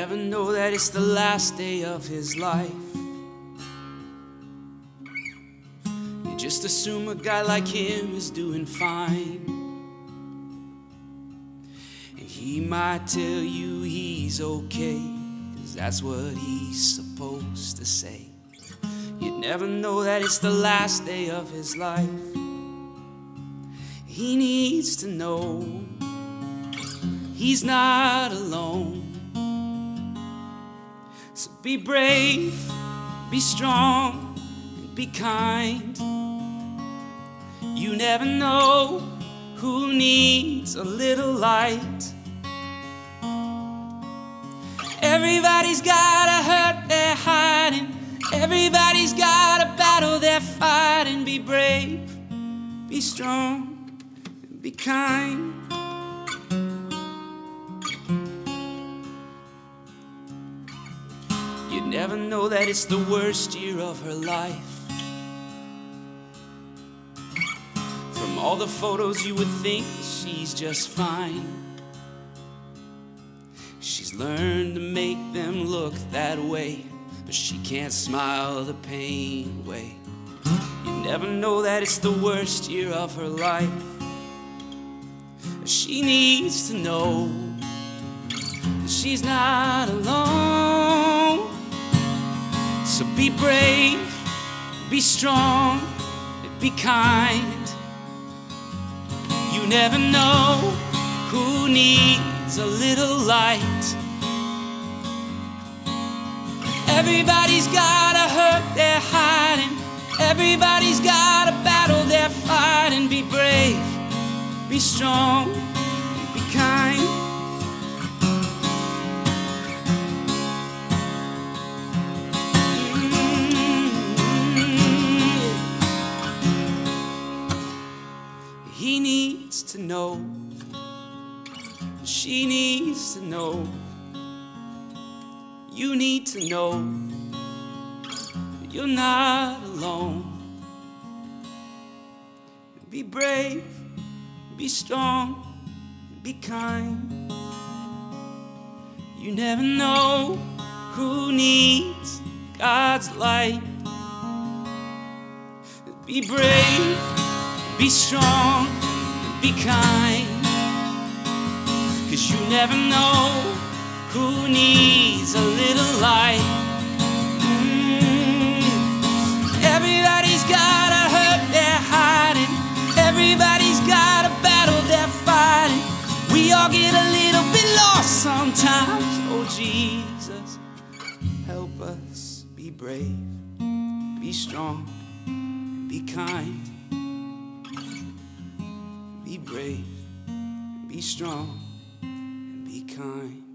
never know that it's the last day of his life. You just assume a guy like him is doing fine, and he might tell you he's okay, 'cause that's what he's supposed to say. You never know that it's the last day of his life. He needs to know he's not alone. So be brave, be strong, and be kind. You never know who needs a little light. Everybody's got a hurt they're hiding. Everybody's got a battle they're fighting. Be brave, be strong, and be kind. You never know that it's the worst year of her life. From all the photos you would think she's just fine. She's learned to make them look that way, but she can't smile the pain away. You never know that it's the worst year of her life. She needs to know that she's not alone. So be brave, be strong, and be kind. You never know who needs a little light. Everybody's got a hurt they're hiding. Everybody's got a battle they're fighting. Be brave, be strong, and be kind. He needs to know, she needs to know, you need to know, you're not alone. Be brave, be strong, be kind. You never know who needs God's light. Be brave, be strong, and be kind. 'Cause you never know who needs a little light. Everybody's got a hurt they're hiding. Everybody's got a battle they're fighting. We all get a little bit lost sometimes. Oh Jesus, help us be brave, be strong, and be kind. Be brave, be strong, and be kind.